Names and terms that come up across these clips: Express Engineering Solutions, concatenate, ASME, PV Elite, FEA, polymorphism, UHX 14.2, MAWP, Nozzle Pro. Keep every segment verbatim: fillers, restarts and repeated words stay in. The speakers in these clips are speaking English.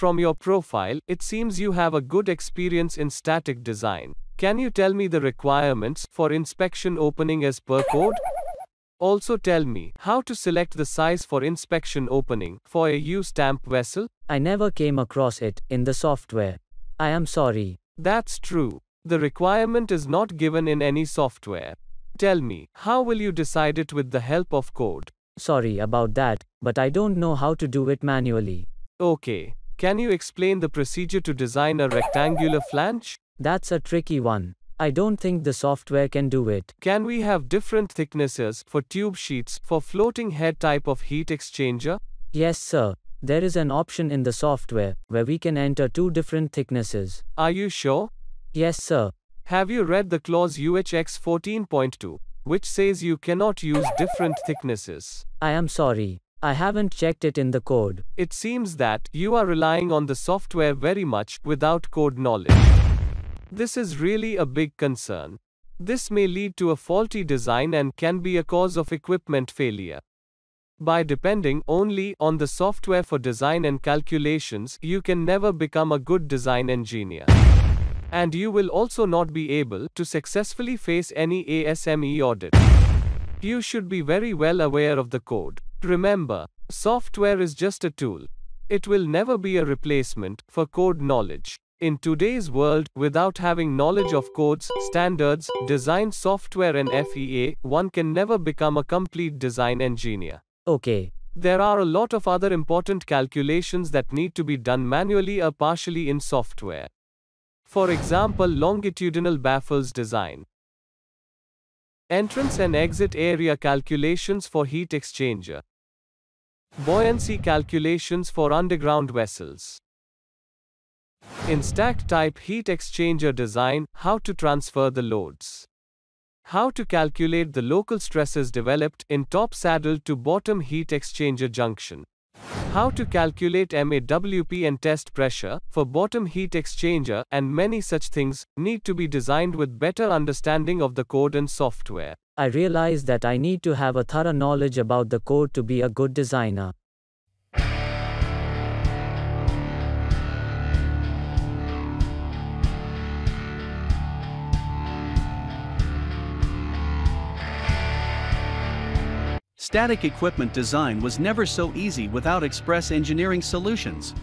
From your profile, it seems you have a good experience in static design. Can you tell me the requirements for inspection opening as per code? Also tell me how to select the size for inspection opening for a U-stamp vessel? I never came across it in the software. I am sorry. That's true. The requirement is not given in any software. Tell me, how will you decide it with the help of code? Sorry about that, but I don't know how to do it manually. Okay. Can you explain the procedure to design a rectangular flange? That's a tricky one. I don't think the software can do it. Can we have different thicknesses for tube sheets for floating head type of heat exchanger? Yes, sir. There is an option in the software where we can enter two different thicknesses. Are you sure? Yes, sir. Have you read the clause U H X fourteen point two, which says you cannot use different thicknesses? I am sorry. I haven't checked it in the code. It seems that you are relying on the software very much without code knowledge. This is really a big concern. This may lead to a faulty design and can be a cause of equipment failure. By depending only on the software for design and calculations, you can never become a good design engineer. And you will also not be able to successfully face any A S M E audit. You should be very well aware of the code. Remember, software is just a tool. It will never be a replacement for code knowledge. In today's world, without having knowledge of codes, standards, design software and F E A, one can never become a complete design engineer. Okay. There are a lot of other important calculations that need to be done manually or partially in software. For example, longitudinal baffles design, entrance and exit area calculations for heat exchanger, buoyancy calculations for underground vessels. In stack-type heat exchanger design, how to transfer the loads, how to calculate the local stresses developed in top saddle to bottom heat exchanger junction, how to calculate M A W P and test pressure for bottom heat exchanger, and many such things need to be designed with better understanding of the code and software. I realize that I need to have a thorough knowledge about the code to be a good designer. Static equipment design was never so easy without Express Engineering Solutions.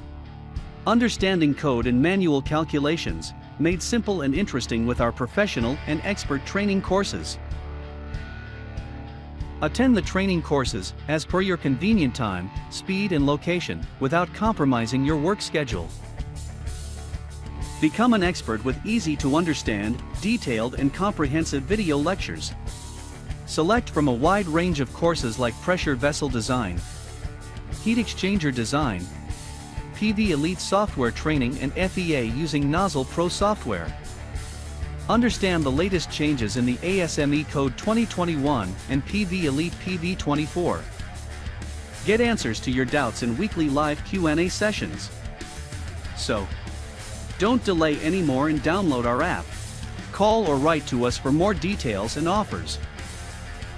Understanding code and manual calculations, made simple and interesting with our professional and expert training courses. Attend the training courses as per your convenient time, speed and location, without compromising your work schedule. Become an expert with easy to understand, detailed and comprehensive video lectures. Select from a wide range of courses like pressure vessel design, heat exchanger design, P V Elite software training and F E A using Nozzle Pro software. Understand the latest changes in the A S M E Code twenty twenty-one and P V Elite P V twenty-four. Get answers to your doubts in weekly live Q and A sessions. So, don't delay anymore and download our app. Call or write to us for more details and offers.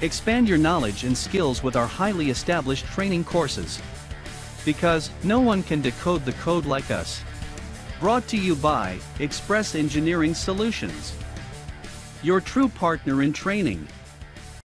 Expand your knowledge and skills with our highly established training courses. Because no one can decode the code like us. Brought to you by Express Engineering Solutions, your true partner in training.